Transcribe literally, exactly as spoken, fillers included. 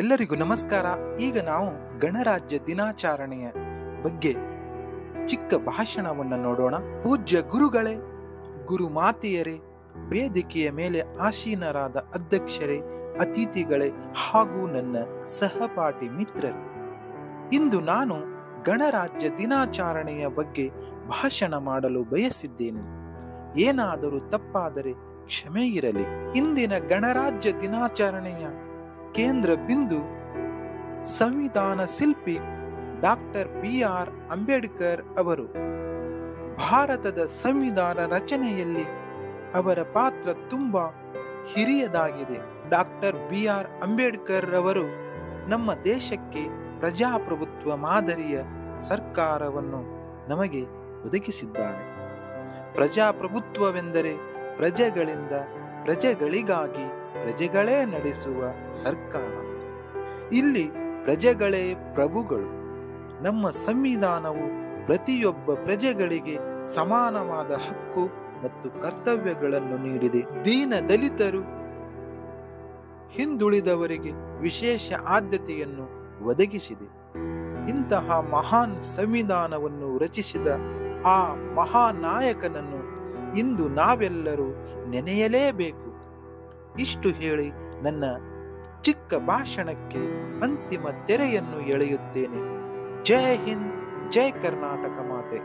ಎಲ್ಲರಿಗೂ ನಮಸ್ಕಾರ. ಈಗ ನಾವು ಗಣರಾಜ್ಯ ದಿನಾಚರಣೆಯ ಬಗ್ಗೆ ಚಿಕ್ಕ ಭಾಷಣವನ್ನು ನೋಡೋಣ. ಪೂಜ್ಯ ಗುರುಗಳೇ, ಗುರುಮಾತೆಯರೇ, ವೇದಿಕೆಯ ಮೇಲೆ ಆಸೀನರಾದ ಅಧ್ಯಕ್ಷರೇ, ಅತಿಥಿಗಳೇ ಹಾಗೂ ನನ್ನ ಸಹಪಾಠಿ ಮಿತ್ರರು, ಇಂದು ನಾನು ಗಣರಾಜ್ಯ ದಿನಾಚರಣೆಯ ಬಗ್ಗೆ ಭಾಷಣ ಮಾಡಲು ಬಯಸಿದ್ದೇನೆ. ಏನಾದರೂ ತಪ್ಪಾದರೆ ಕ್ಷಮೆ ಇರಲಿ. ಇಂದಿನ ಗಣರಾಜ್ಯ ದಿನಾಚರಣೆಯ ಕೇಂದ್ರ ಬಿಂದು ಸಂವಿಧಾನ ಶಿಲ್ಪಿ ಡಾಕ್ಟರ್ ಬಿ ಆರ್ ಅಂಬೇಡ್ಕರ್ ಅವರು. ಭಾರತದ ಸಂವಿಧಾನ ರಚನೆಯಲ್ಲಿ ಅವರ ಪಾತ್ರ ತುಂಬಾ ಹಿರಿಯದಾಗಿದೆ. ಡಾಕ್ಟರ್ ಬಿ ಆರ್ ಅಂಬೇಡ್ಕರ್ ಅವರು ನಮ್ಮ ದೇಶಕ್ಕೆ ಪ್ರಜಾಪ್ರಭುತ್ವ ಮಾದರಿಯ ಸರ್ಕಾರವನ್ನು ನಮಗೆ ಒದಗಿಸಿದ್ದಾರೆ. ಪ್ರಜಾಪ್ರಭುತ್ವವೆಂದರೆ ಪ್ರಜೆಗಳಿಂದ ಪ್ರಜೆಗಳಿಗಾಗಿ ಪ್ರಜೆಗಳೇ ನಡೆಸುವ ಸರ್ಕಾರ. ಇಲ್ಲಿ ಪ್ರಜೆಗಳೇ ಪ್ರಭುಗಳು. ನಮ್ಮ ಸಂವಿಧಾನವು ಪ್ರತಿಯೊಬ್ಬ ಪ್ರಜೆಗಳಿಗೆ ಸಮಾನವಾದ ಹಕ್ಕು ಮತ್ತು ಕರ್ತವ್ಯಗಳನ್ನು ನೀಡಿದೆ. ದೀನ ದಲಿತರು, ಹಿಂದುಳಿದವರಿಗೆ ವಿಶೇಷ ಆದ್ಯತೆಯನ್ನು ಒದಗಿಸಿದೆ. ಇಂತಹ ಮಹಾನ್ ಸಂವಿಧಾನವನ್ನು ರಚಿಸಿದ ಆ ಮಹಾನಾಯಕನನ್ನು ಇಂದು ನಾವೆಲ್ಲರೂ ನೆನೆಯಲೇಬೇಕು. ಇಷ್ಟು ಹೇಳಿ ನನ್ನ ಚಿಕ್ಕ ಭಾಷಣಕ್ಕೆ ಅಂತಿಮ ತೆರೆಯನ್ನು ಎಳೆಯುತ್ತೇನೆ. ಜೈ ಹಿಂದ್, ಜೈ ಕರ್ನಾಟಕ ಮಾತೆ.